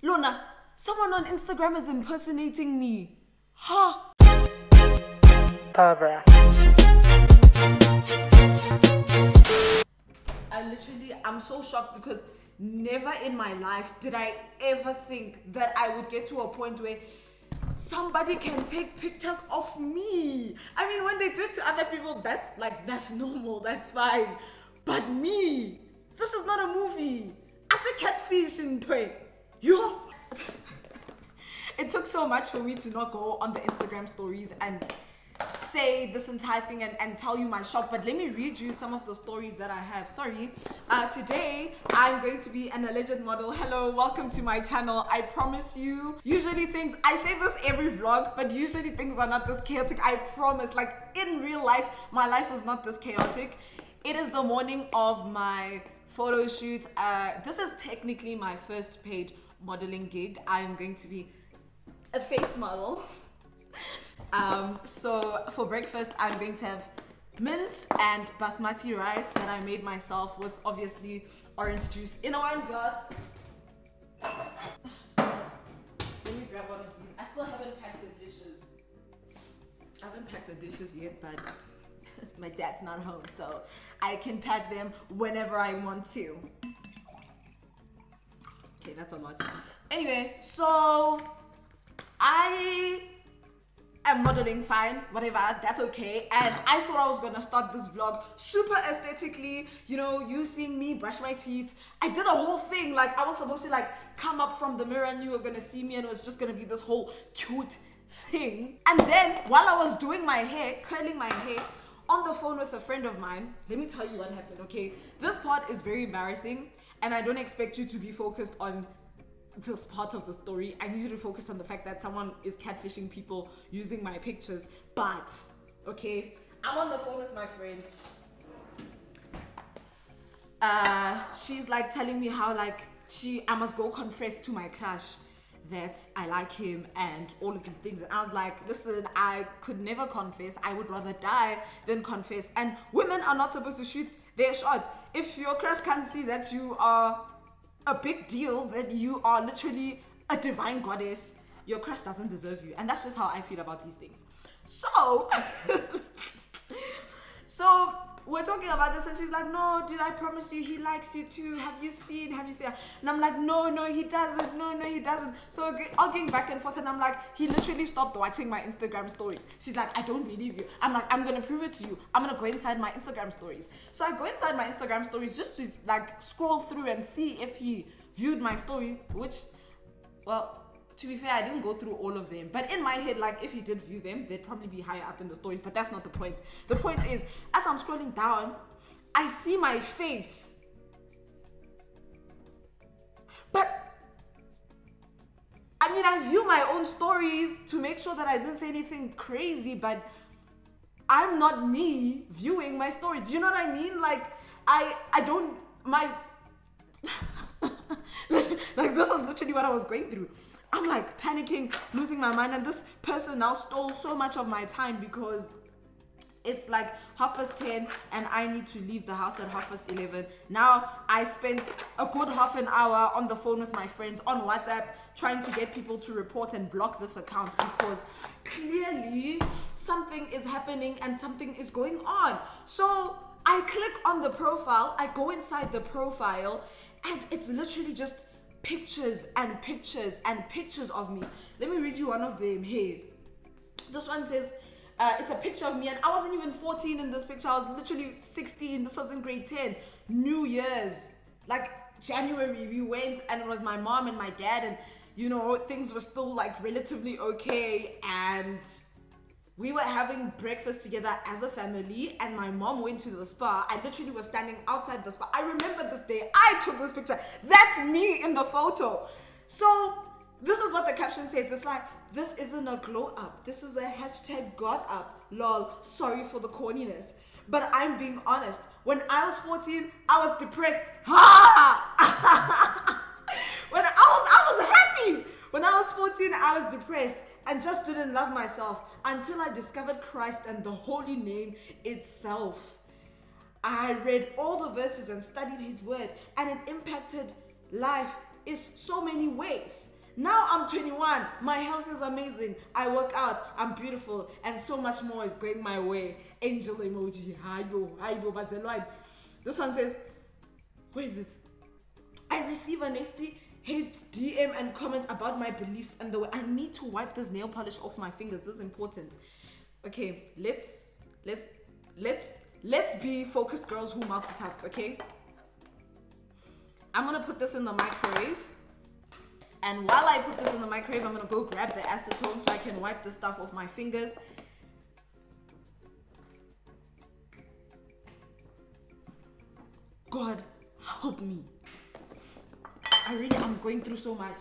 Lorna, someone on Instagram is impersonating me. Huh? Barbara. I'm so shocked because never in my life did I ever think that I would get to a point where somebody can take pictures of me. I mean, when they do it to other people, that's normal, that's fine. But me, this is not a movie. As a catfish in toy. You. It took so much for me to not go on the Instagram stories and say this entire thing and tell you my shop, but let me read you some of the stories that I have. Sorry, today I'm going to be an alleged model. Hello, welcome to my channel. I promise you, usually things, I say this every vlog, but usually things are not this chaotic. I promise, like in real life, my life is not this chaotic. It is the morning of my photo shoot. This is technically my first paid modeling gig. I am going to be a face model. So for breakfast I'm going to have mince and basmati rice that I made myself with obviously orange juice in a wine glass. Let me grab one of these. I still haven't packed the dishes. I haven't packed the dishes yet, but my dad's not home, so I can pack them whenever I want to. Okay, that's a lot. Anyway, so I'm modeling, fine, whatever, that's okay. And I thought I was gonna start this vlog super aesthetically, you know, you seeing me brush my teeth. I did a whole thing, like I was supposed to like come up from the mirror and you were gonna see me and it was just gonna be this whole cute thing. And then while I was doing my hair, curling my hair, on the phone with a friend of mine, let me tell you what happened, okay? This part is very embarrassing and I don't expect you to be focused on this part of the story. I need you to focus on the fact that someone is catfishing people using my pictures. But okay, I'm on the phone with my friend. She's like telling me how like I must go confess to my crush that I like him and all of these things. And I was like, listen, I could never confess. I would rather die than confess. And women are not supposed to shoot their shots. If your crush can't see that you are a big deal, that you are literally a divine goddess, your crush doesn't deserve you. And that's just how I feel about these things. So so we're talking about this and she's like, no dude, I promise you he likes you too, have you seen? And I'm like, no he doesn't, no he doesn't. So arguing back and forth, and I'm like, he literally stopped watching my Instagram stories. She's like, I don't believe you. I'm like, I'm gonna prove it to you. I'm gonna go inside my Instagram stories. So I go inside my Instagram stories just to like scroll through and see if he viewed my story, which, well, to be fair, I didn't go through all of them, but in my head, like if he did view them, they'd probably be higher up in the stories, but that's not the point. The point is, as I'm scrolling down, I see my face, but I mean, I view my own stories to make sure that I didn't say anything crazy, but I'm not me viewing my stories. You know what I mean? Like I don't, my, like this is literally what I was going through. I'm like panicking, losing my mind, and this person now stole so much of my time because it's like 10:30 and I need to leave the house at 11:30. Now I spent a good half an hour on the phone with my friends on WhatsApp trying to get people to report and block this account because clearly something is happening and something is going on. So I click on the profile, I go inside the profile, and it's literally just pictures and pictures and pictures of me. Let me read you one of them. Hey, this one says, it's a picture of me, and I wasn't even 14 in this picture. I was literally 16. This was in grade 10. New Year's, like January, we went, and it was my mom and my dad, and you know, things were still like relatively okay, and we were having breakfast together as a family, and my mom went to the spa. I literally was standing outside the spa. I remember this day. I took this picture. That's me in the photo. So this is what the caption says. It's like, this isn't a glow up. This is a hashtag got up. Lol, sorry for the corniness. But I'm being honest. When I was 14, I was depressed. Ha! When I was happy. When I was 14, I was depressed and just didn't love myself until I discovered Christ and the holy name itself. I read all the verses and studied his word, and it impacted life is so many ways. Now I'm 21, my health is amazing, I work out, I'm beautiful, and so much more is going my way. Angel emoji, hi yo. This one says, where is it? I receive a nasty hate DM and comment about my beliefs and the way. I need to wipe this nail polish off my fingers, this is important. Okay, let's be focused girls who multitask, okay? I'm gonna put this in the microwave. And while I put this in the microwave, I'm going to go grab the acetone so I can wipe the stuff off my fingers. God, help me. I really am going through so much.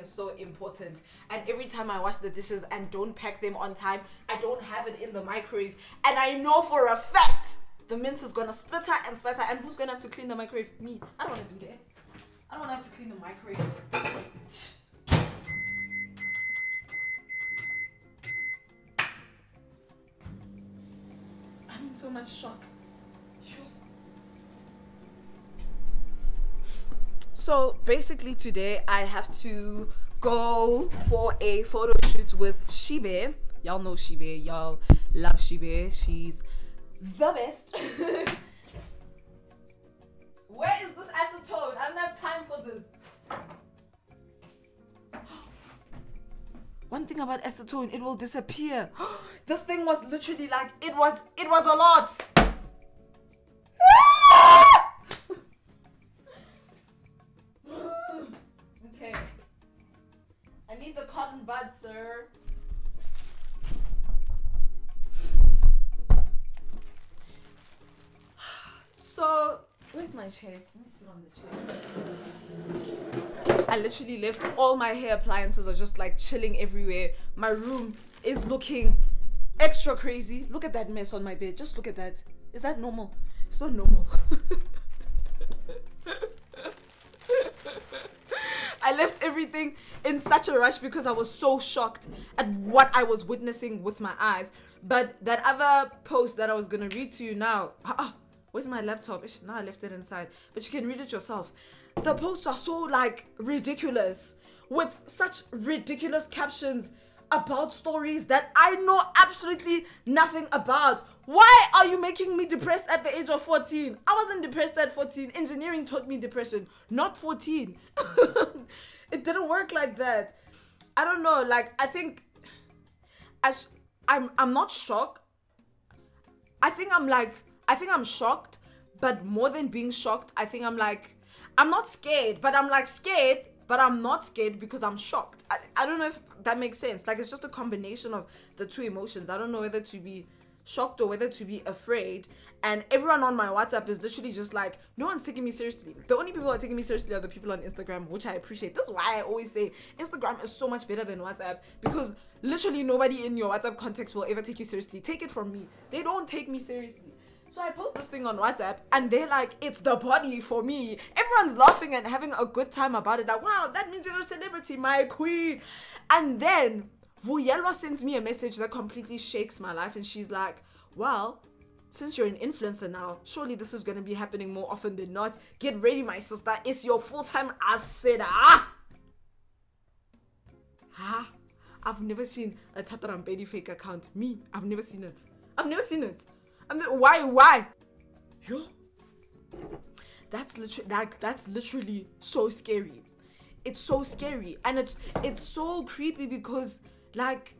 Is so important, and every time I wash the dishes and don't pack them on time, I don't have it in the microwave, and I know for a fact the mince is gonna splitter and spatter, and who's gonna have to clean the microwave? Me. I don't want to do that. I don't want to have to clean the microwave. I'm in so much shock. So basically today I have to go for a photo shoot with Shibe. Y'all know Shibe, y'all love Shibe, she's the best. Where is this acetone? I don't have time for this. One thing about acetone, it will disappear. This thing was literally like, it was a lot. The cotton bud, sir. So, where's my chair? Let me sit on the chair. I literally left all my hair appliances, are just like chilling everywhere. My room is looking extra crazy. Look at that mess on my bed. Just look at that. Is that normal? It's not normal. I left everything in such a rush because I was so shocked at what I was witnessing with my eyes. But that other post that I was going to read to you now, where's my laptop? Now I left it inside, but you can read it yourself. The posts are so like ridiculous, with such ridiculous captions about stories that I know absolutely nothing about. Why are you making me depressed at the age of 14? I wasn't depressed at 14. Engineering taught me depression, not 14. It didn't work like that. I don't know, like I think as I'm not shocked. I think I'm shocked, but more than being shocked, I think I'm like, I'm not scared, but I'm like scared, but I'm not scared because I'm shocked. I don't know if that makes sense. Like it's just a combination of the two emotions. I don't know whether to be shocked or whether to be afraid. And everyone on my WhatsApp is literally just like, no one's taking me seriously. The only people that are taking me seriously are the people on Instagram, which I appreciate. That's why I always say Instagram is so much better than WhatsApp, because literally nobody in your WhatsApp context will ever take you seriously. Take it from me, they don't take me seriously. So I post this thing on WhatsApp and they're like, it's the body for me. Everyone's laughing and having a good time about it, like, wow, that means you're a celebrity, my queen. And then Vuyelwa sends me a message that completely shakes my life, and she's like, well, since you're an influencer now, surely this is going to be happening more often than not. Get ready, my sister, it's your full-time asset. I've never seen a Tatarambedi fake account. Me, I've never seen it. I've never seen it. Why? Yo, that's literally so scary. It's so scary, and it's so creepy, because like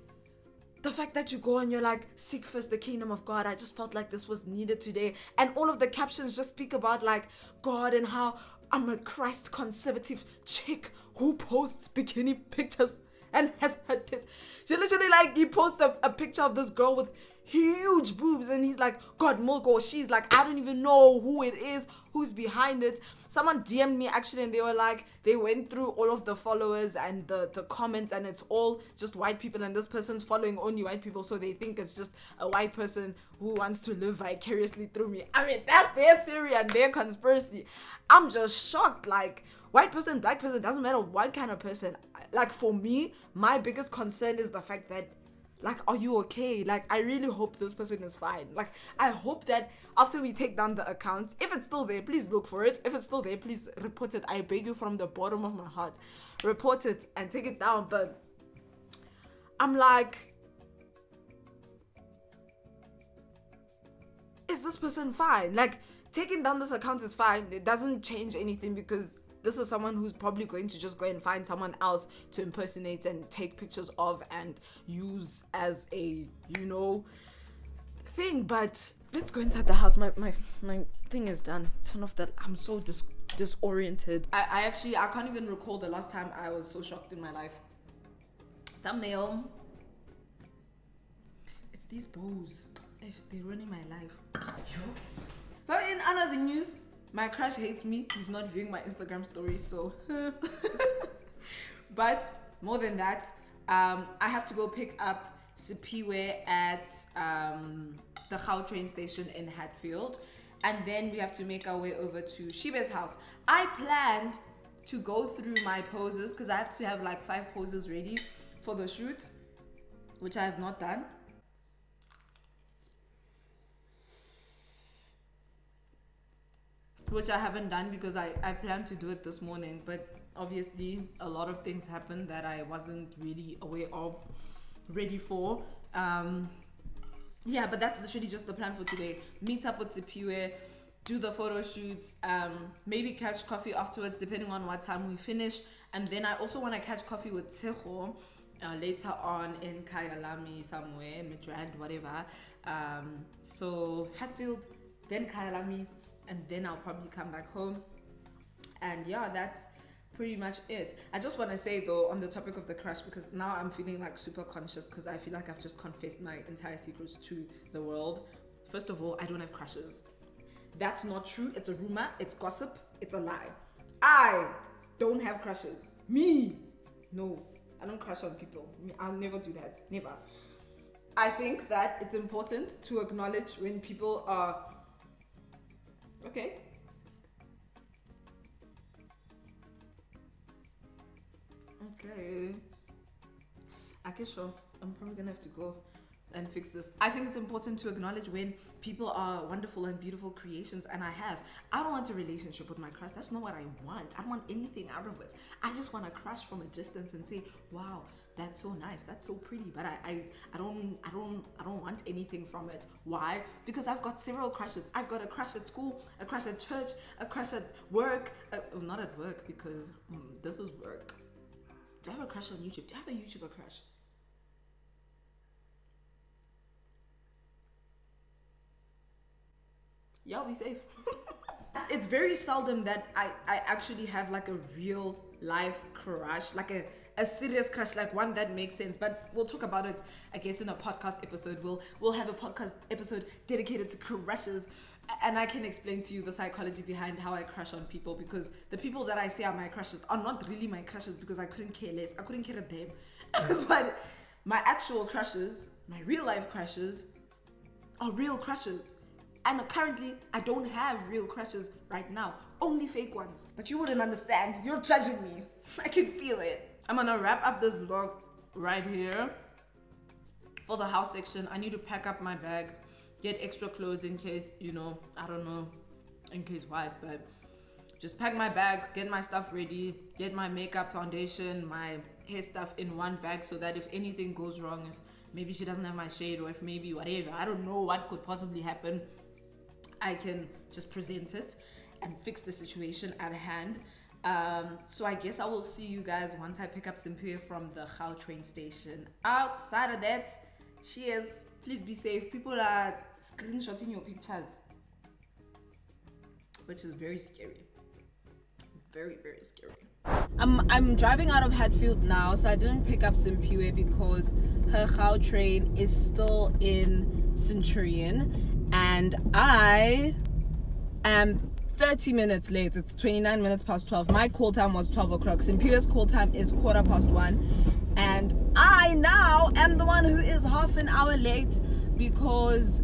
the fact that you go and you're like, seek first the kingdom of God. I just felt like this was needed today, and all of the captions just speak about like God and how I'm a Christ conservative chick who posts bikini pictures and has her tits. She literally like, he posts a picture of this girl with huge boobs, and he's like, God milk, or she's like, I don't even know who it is, who's behind it. Someone DM'd me actually, and they were like, they went through all of the followers and the comments, and it's all just white people, and this person's following only white people, so they think it's just a white person who wants to live vicariously through me. I mean, that's their theory and their conspiracy. I'm just shocked. Like, white person, black person, doesn't matter what kind of person. Like, for me, my biggest concern is the fact that, like, are you okay? Like, I really hope this person is fine. Like, I hope that after we take down the account, if it's still there, please look for it. If it's still there, please report it. I beg you from the bottom of my heart. Report it and take it down. But I'm like, is this person fine? Like, taking down this account is fine. It doesn't change anything because this is someone who's probably going to just go and find someone else to impersonate and take pictures of and use as a, you know, thing. But let's go inside the house. My thing is done. Turn off that. I'm so disoriented. I can't even recall the last time I was so shocked in my life. Thumbnail. It's these bows. They're ruining my life. But in another news, my crush hates me. He's not viewing my Instagram story, so. But more than that, I have to go pick up Sipiwe at the Gautrain station in Hatfield. And then we have to make our way over to Shibe's house. I planned to go through my poses because I have to have like 5 poses ready for the shoot, which I have not done. Which I haven't done because I planned to do it this morning, but obviously a lot of things happened that I wasn't really aware of, ready for. Yeah, but that's literally just the plan for today. Meet up with Sipiwe, do the photo shoots, maybe catch coffee afterwards depending on what time we finish. And then I also want to catch coffee with Tseho later on in Kyalami somewhere, Midrand, whatever. So Hatfield, then Kyalami, and then I'll probably come back home. And yeah, that's pretty much it. I just want to say though, on the topic of the crush, because now I'm feeling like super conscious because I feel like I've just confessed my entire secrets to the world. First of all, I don't have crushes. That's not true. It's a rumor, it's gossip, it's a lie. I don't have crushes. Me, no, I don't crush on people. I'll never do that, never. I think that it's important to acknowledge when people are okay. Okay. Okay, sure. I'm probably gonna have to go and fix this. I think it's important to acknowledge when people are wonderful and beautiful creations, and I don't want a relationship with my crush. That's not what I want. I don't want anything out of it. I just want a crush from a distance and say, wow, that's so nice, that's so pretty, but I don't want anything from it. Why? Because I've got several crushes. I've got a crush at school, a crush at church, a crush at work, not at work because this is work. Do I have a crush on YouTube? Do I have a YouTuber crush? Yeah, we safe. It's very seldom that I actually have like a real life crush, like a serious crush, like one that makes sense. But we'll talk about it, I guess, in a podcast episode. We'll have a podcast episode dedicated to crushes, and I can explain to you the psychology behind how I crush on people, because the people that I say are my crushes are not really my crushes because I couldn't care less. I couldn't care a damn. But my actual crushes, my real life crushes, are real crushes. And currently, I don't have real crushes right now. Only fake ones. But you wouldn't understand. You're judging me. I can feel it. I'm gonna wrap up this vlog right here. For the house section, I need to pack up my bag, get extra clothes in case, you know, I don't know, in case what, but just pack my bag, get my stuff ready, get my makeup, foundation, my hair stuff in one bag so that if anything goes wrong, if maybe she doesn't have my shade or if maybe whatever, I don't know what could possibly happen, I can just present it and fix the situation at hand. So I guess I will see you guys once I pick up Sipiwe from the Gautrain station. Outside of that, cheers. Please be safe. People are screenshotting your pictures, which is very scary. Very, very scary. I'm driving out of Hatfield now, so I didn't pick up Sipiwe because her Gautrain is still in Centurion. And I am 30 minutes late. It's 29 minutes past 12. My call time was 12 o'clock. Simpiwe's call time is 1:15. And I now am the one who is half an hour late because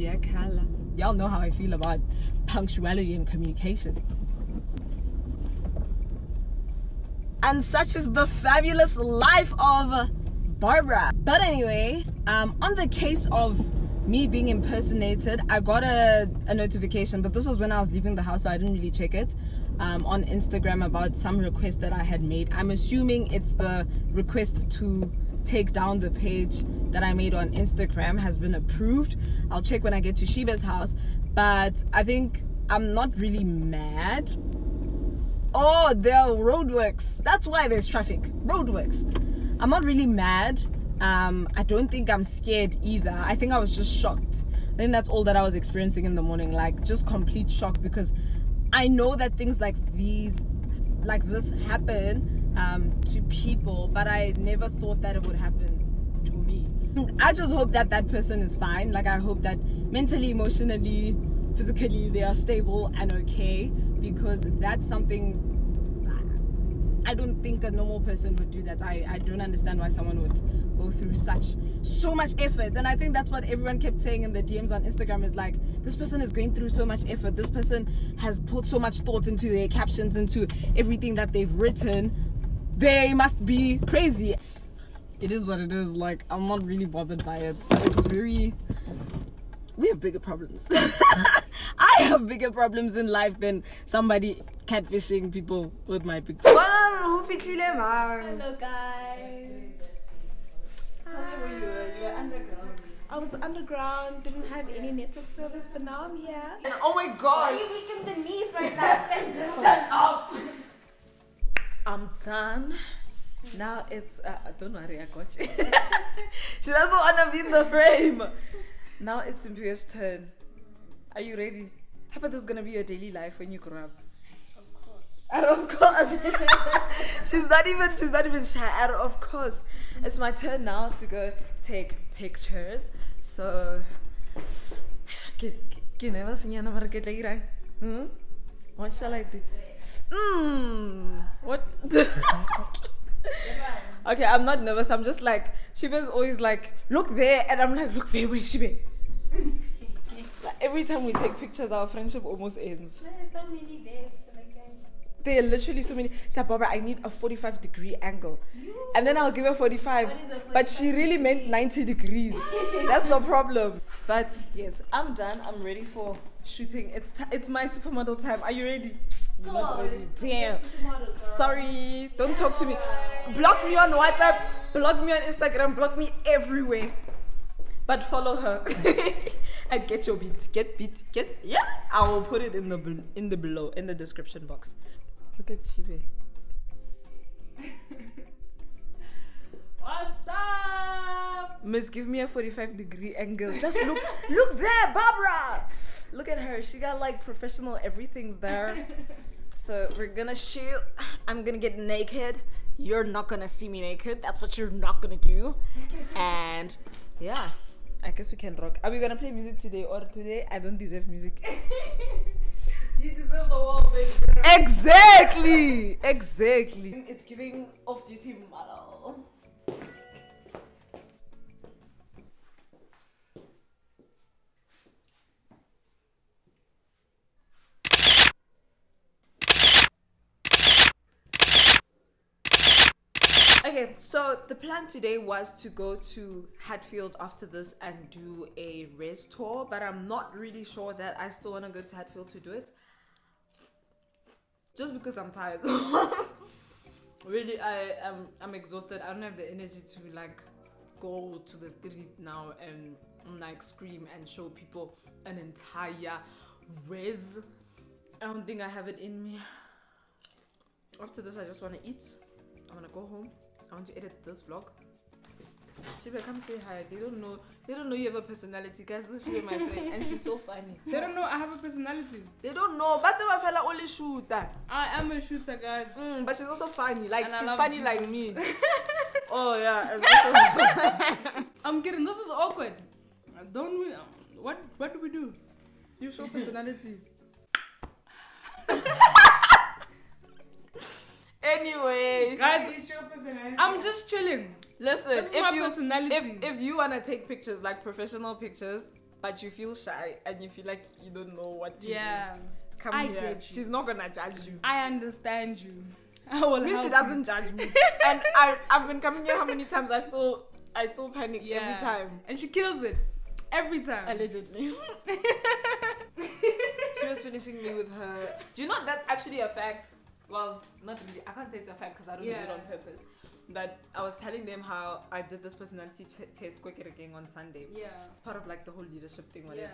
Siakala. Y'all know how I feel about punctuality and communication. And such is the fabulous life of Barbara. But anyway, on the case of me being impersonated, I got a notification, but this was when I was leaving the house, so I didn't really check it, on Instagram about some request that I had made. I'm assuming it's the request to take down the page that I made on Instagram has been approved. I'll check when I get to Shibe's house, but I think I'm not really mad. Oh, there are roadworks. That's why there's traffic. Roadworks. I'm not really mad. I don't think I'm scared either. I think I was just shocked. I think that's all that I was experiencing in the morning, like just complete shock, because I know that things like these, like this, happen to people, but I never thought that it would happen to me. I just hope that that person is fine. Like, I hope that mentally, emotionally, physically, they are stable and okay, because that's something I don't think a normal person would do. That I don't understand why someone would go through so much effort. And I think that's what everyone kept saying in the DMs on Instagram, is like, this person is going through so much effort, this person has put so much thought into their captions, into everything that they've written, they must be crazy. It is what it is. Like, I'm not really bothered by it. It's very... we have bigger problems. I have bigger problems in life than somebody catfishing people with my picture. Hello guys. Tell me where you were. You were underground. I was underground, didn't have any network service, but now I'm here. And oh my gosh. Why are you weakening the knees right now? Stand up. I'm done. Now it's... don't worry, I got you. She doesn't want to be in the frame. Now it's Simpiwe's turn. Are you ready? How about this is gonna be your daily life when you grow up? Of course. And of course. she's not even shy. And of course. It's my turn now to go take pictures. So what shall I do? What? Okay, I'm not nervous. I'm just like, Shibe's always like, look there, and I'm like, look there, where Shibe? Like, every time we take pictures, our friendship almost ends. There's so many days. There are literally so many. So Barbara, I need a 45-degree angle. And then I'll give her 45. But she really meant 90 degrees. That's the problem. But yes, I'm done. I'm ready for shooting. It's my supermodel time. Are you ready? Cool. Not ready. Damn. Sorry. Don't talk to me. Block me on WhatsApp. Block me on Instagram. Block me everywhere. But follow her. And get your beat. Get yeah. I will put it in the description box. Look at Shibe. What's up? Miss, give me a 45-degree angle. Just look, look there, Barbara. Look at her. She got like professional. Everything's there. So we're gonna shoot. I'm gonna get naked. You're not gonna see me naked. That's what you're not gonna do. And yeah, I guess we can rock. Are we gonna play music today, or today I don't deserve music? You deserve the world, baby. Exactly! Exactly. It's giving off-duty model. Okay, so the plan today was to go to Hatfield after this and do a res tour, but I'm not really sure that I still want to go to Hatfield to do it. Just because I'm tired. Really, I'm exhausted. I don't have the energy to like go to the street now and like scream and show people an entire res. I don't think I have it in me. After this, I just want to eat. I want to go home. I want to edit this vlog. Shibe, come say hi. They don't know you have a personality, guys. This Shibe, my friend, and she's so funny. They don't know I have a personality. They don't know. But I feel like only shooter. I am a shooter, guys. But she's also funny. Like, and she's funny like me. Oh yeah. Also... I'm kidding. This is awkward. Don't we? What do we do? You show personality. Anyway, guys, I'm just chilling. Listen, if you wanna take pictures, like professional pictures, but you feel shy and you feel like you don't know what to do. Come here. Get you. She's not gonna judge you. I understand you. I will help. She doesn't judge me. And I've been coming here how many times? I still panic every time. And she kills it. Every time. Allegedly. She was finishing me with her. Do you know that's actually a fact? Well, not really. I can't say it's a fact because I don't do it on purpose. But I was telling them how I did this personality test quicker again on Sunday. Yeah. It's part of like the whole leadership thing, whatever.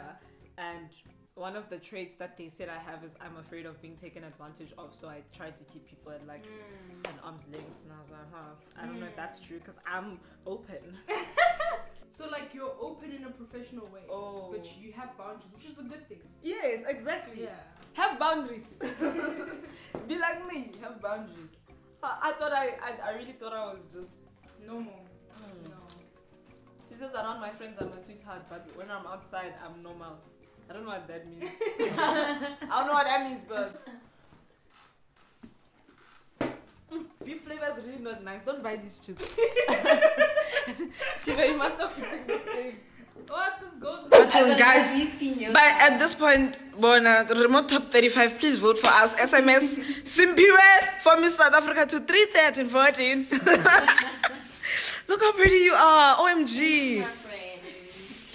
Yeah. And one of the traits that they said I have is I'm afraid of being taken advantage of. So I tried to keep people at like an arm's length. And I was like, I don't know if that's true because I'm open. So like you're open in a professional way, but you have boundaries, which is a good thing. Yes, exactly. Yeah. Have boundaries. Be like me, have boundaries. I really thought I was just normal. No. She says around my friends I'm a sweetheart, but when I'm outside I'm normal. I don't know what that means. I don't know what that means, but beef flavor is really not nice. Don't buy these chips. Shibe, you must stop eating this thing. What this goes? But guys, by at this point, Bona, the remote top 35, please vote for us. SMS Sipiwe for Miss South Africa to 3:13:14. Look how pretty you are. OMG.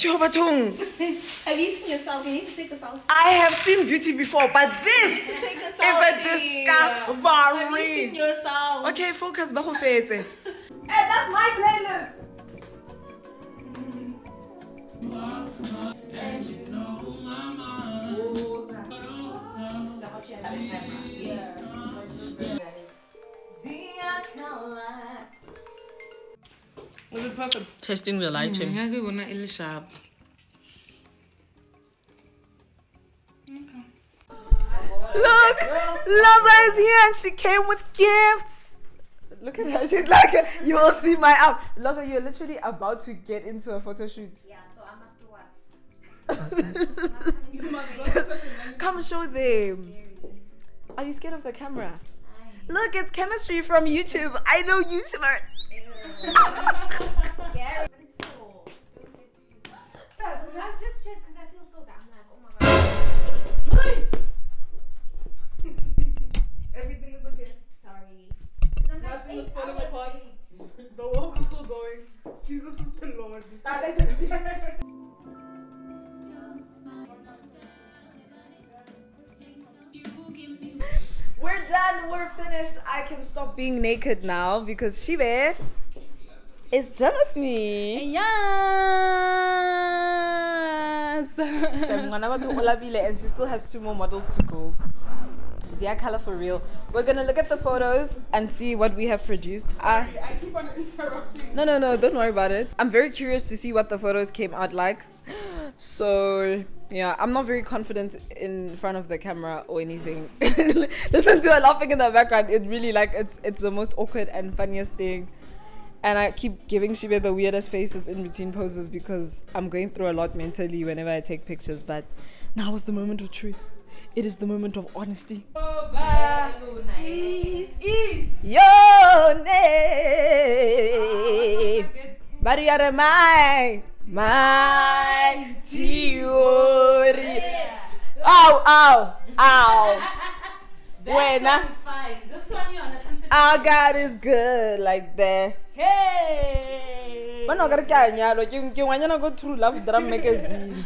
Have you seen yourself? You need to take a selfie. I have seen beauty before, but this is a discovery. Have you seen yourself? Okay, focus. Hey, that's my playlist. And you know my mind. Was it perfect? Testing the lighting. Look! Laza is here and she came with gifts! Look at her, she's like, you will see my arm. Laza, you're literally about to get into a photo shoot. Yeah, so I must do what? You must go. Come show them. Are you scared of the camera? Look, it's chemistry from YouTube. I know YouTubers. Scary. I'm just stressed because I feel so bad. I'm like, oh my god. Everything is okay. Sorry. Nothing is falling apart. The work is still going. Jesus is the Lord. We're done, we're finished. I can stop being naked now because Shibe is done with me. Yes! And she still has 2 more models to go. Yeah, color for real. We're gonna look at the photos and see what we have produced. Sorry, I keep on interrupting. No, don't worry about it. I'm very curious to see what the photos came out like. So yeah, I'm not very confident in front of the camera or anything. Listen to her laughing in the background. It really like it's the most awkward and funniest thing. And I keep giving Shibe the weirdest faces in between poses because I'm going through a lot mentally whenever I take pictures. But now is the moment of truth. It is the moment of honesty. Is your name. Barriere mai. My theory. Ow, ow, ow. Buena. Our God is good like that. Hey. But no, I go through Love Drum Magazine.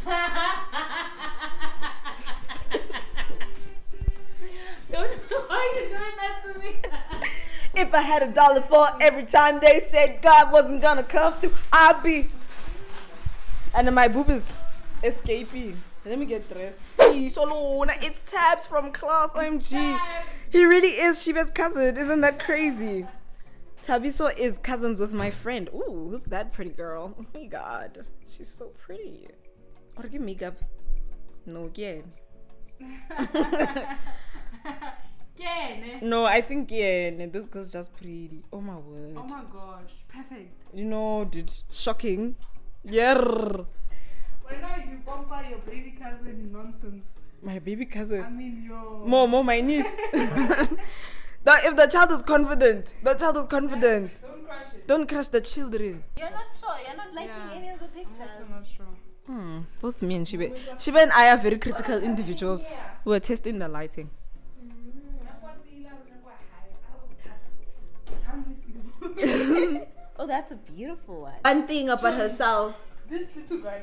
Don't know why you're doing that to me. If I had $1 for every time they said God wasn't gonna come through, I'd be. And my boob is escaping. Let me get dressed. It's Tabs from class. It's OMG. Tabs. He really is Shibe's cousin. Isn't that crazy? Tabiso is cousins with my friend. Ooh, who's that pretty girl? Oh my god. She's so pretty. Or give makeup. No, again. No, I think this girl's just pretty. Oh my word. Oh my gosh. Perfect. You know, dude. Shocking. Yeah. Whenever you bumper your baby cousin nonsense. My baby cousin. I mean your my niece. Now, if the child is confident, Don't crush it. Don't crush the children. You're not sure. You're not liking any of the pictures. I'm also not sure. Both me and Shibe. Shibe and I are very critical individuals. We were testing the lighting. Oh, that's a beautiful one. One thing about herself. This little one.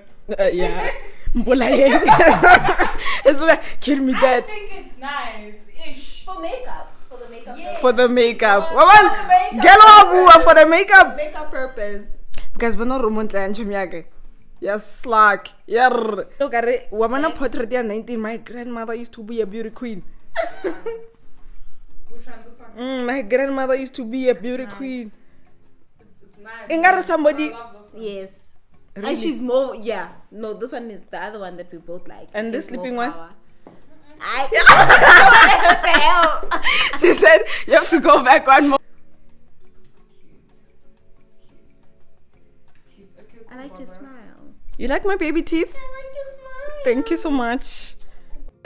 Yeah. It's like, give me that. I think it's nice-ish. For makeup. For the makeup. Yeah. For the makeup. For the makeup. Makeup purpose. Because we're not romantic and chumyage. Yes, like. Yeah. Look at it. Woman of portrait 19. My grandmother used to be a beauty queen. My grandmother used to be a beauty queen. It's nice. Somebody. Yes. Really? And she's more, yeah. No, this one is the other one that we both like. And the sleeping one? What the hell? She said, you have to go back one more. Cute. I like your smile. You like my baby teeth? I like your smile. Thank you so much.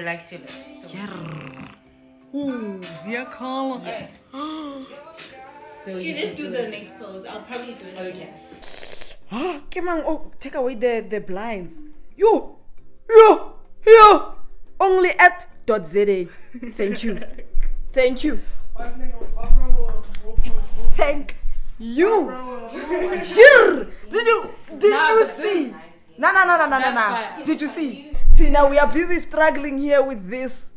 I like your lips. Yeah. Ooh, Zia Kala. Yeah. So she just do the next pose. I'll probably do it. Okay. Oh, come on, oh, take away the blinds. Yo. Only at .za. Thank you. Thank you. Thank you. Did you see? No. Did you see? See, now we are busy struggling here with this.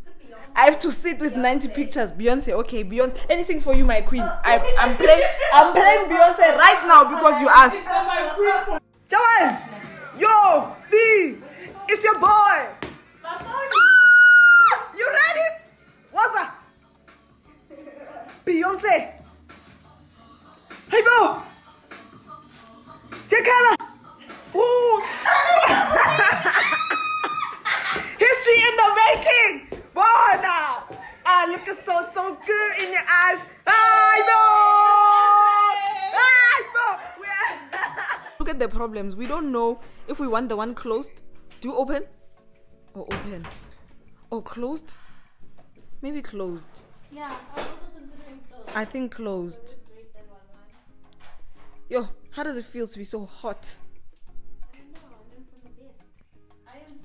I have to sit with 90 pictures. Beyonce, okay, Beyonce. Anything for you, my queen. I'm playing Beyonce right now because you asked. Jawan, yo, B, it's your boy. You ready? What's up? Beyonce. Hey, bro. Sekala. Woo. History in the making. Oh, now I look so good in your eyes. I know. Look at the problems. We don't know if we want the one closed. Do open or open or closed? Maybe closed. Yeah, I was also considering closed. I think closed. So just read that one. Yo, how does it feel to be so hot? I don't know. I'm from the best.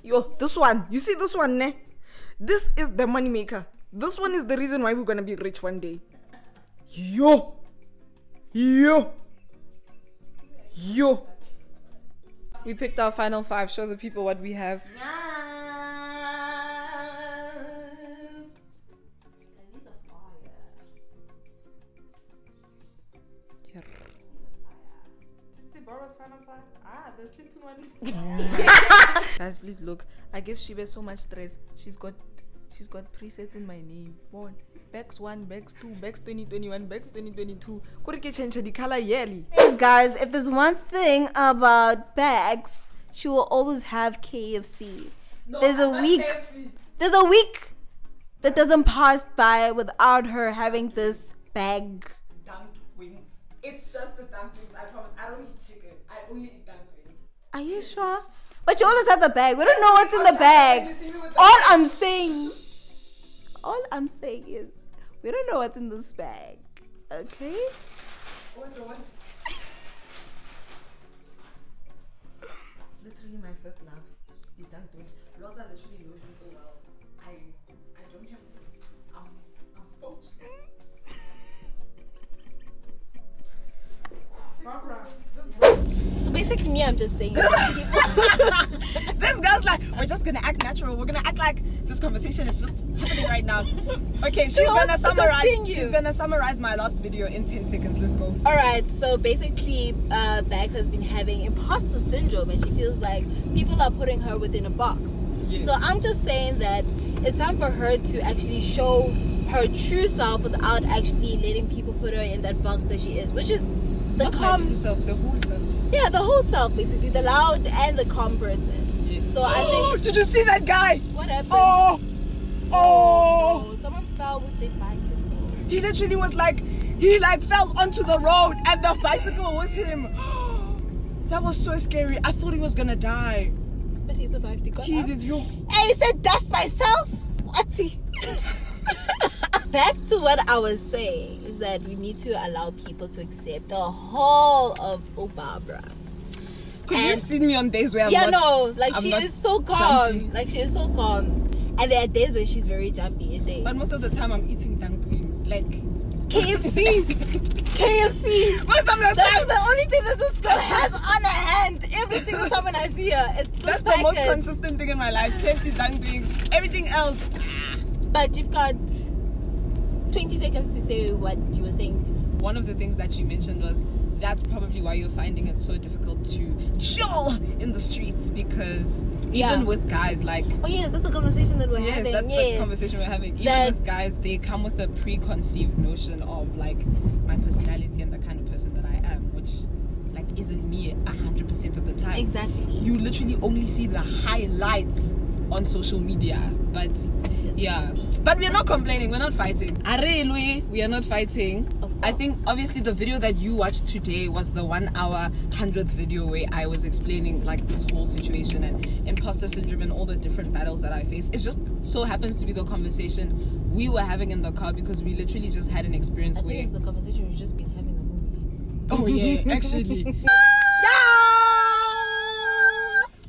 Yo, this one. You see this one, ne? This is the money maker. This one is the reason why we're gonna be rich one day. Yo. We picked our final five. Show the people what we have. Yes. The sleeping one. Guys, please look. I give Shibe so much stress. She's got presets in my name. One, Bex 1, Bex 2, Bex 2021, Bex 2022. Could change the color yearly. Guys, if there's one thing about Bex, she will always have KFC. No, there's a week that doesn't pass by without her having this bag. Dunked wings. It's just the dunked wings. I promise. I don't eat chicken. I only eat dunked wings. Are you sure? But you always have the bag. We don't know what's in the bag. All I'm saying is we don't know what's in this bag. Okay? It's literally my first love. The dunked wings. Rosa literally knows me so well. I don't have wings. I'm spoiled. So basically me, I'm just saying this girl's like, we're just gonna act natural, we're gonna act like this conversation is just happening right now. Okay, she's gonna summarize my last video in 10 seconds. Let's go. All right, so basically Bags has been having imposter syndrome and she feels like people are putting her within a box. Yes. So I'm just saying that it's time for her to actually show her true self without actually letting people put her in that box that she is, which is the whole self. Yeah, the whole self, basically. The loud and the calm person. Yeah. So I think... Did you see that guy? What happened? Oh, someone fell with their bicycle. He literally was like... He like fell onto the road and the bicycle with him. That was so scary. I thought he was gonna die. But he survived. He got up. Did you? And he said, dust myself? What's he? Back to what I was saying. That we need to allow people to accept the whole of Obabra. Because you've seen me on days where I'm she is so calm. Like, she is so calm. And there are days where she's very jumpy. But most of the time, I'm eating dumplings. Like, KFC. KFC. Most of the time. That's the only thing that this girl has on her hand. Every single time when I see her. It's that's the most consistent thing in my life. KFC, dumplings, everything else. But you've got 20 seconds to say what you were saying to me. One of the things that she mentioned was that's probably why you're finding it so difficult to chill in the streets, because even with guys, like that's the conversation we're having. Even with guys, they come with a preconceived notion of like my personality and the kind of person that I am, which like isn't me 100% of the time. Exactly. You literally only see the highlights on social media, but yeah. But we're not complaining, we're not fighting. We are not fighting. I think obviously the video that you watched today was the 1-hour 100th video where I was explaining like this whole situation and imposter syndrome and all the different battles that I face. It just so happens to be the conversation we were having in the car, because we literally just had an experience where it's the conversation we've just been having the whole week. Oh yeah, actually.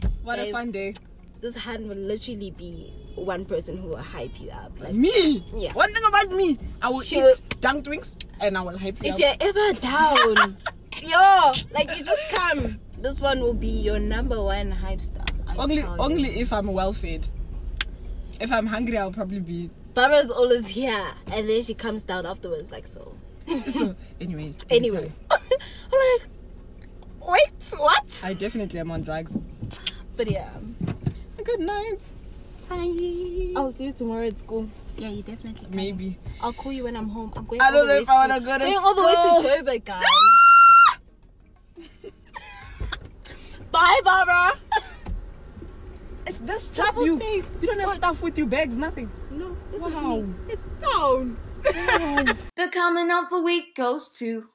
Yeah! What a fun day. This hand will literally be one person who will hype you up. Like, me? Yeah. One thing about me, I will eat dumplings and I will hype you up. If you're ever down, yo, like you just come. This one will be your #1 hype star. Only if I'm well fed. If I'm hungry, I'll probably be. Barbara's always here, and then she comes down afterwards like so. So anyway. Anyway. I'm like, wait, what? I definitely am on drugs. But yeah. Good night. Hi. I'll see you tomorrow at school. Yeah, you definitely can. Maybe. I'll call you when I'm home. I'm going. I don't know if I want to go to school. Going all the way to Joburg, guys. Bye, Barbara. It's just travel safe. You don't have stuff with your bags, nothing. No. This is me. It's down. Wow. The comment of the week goes to.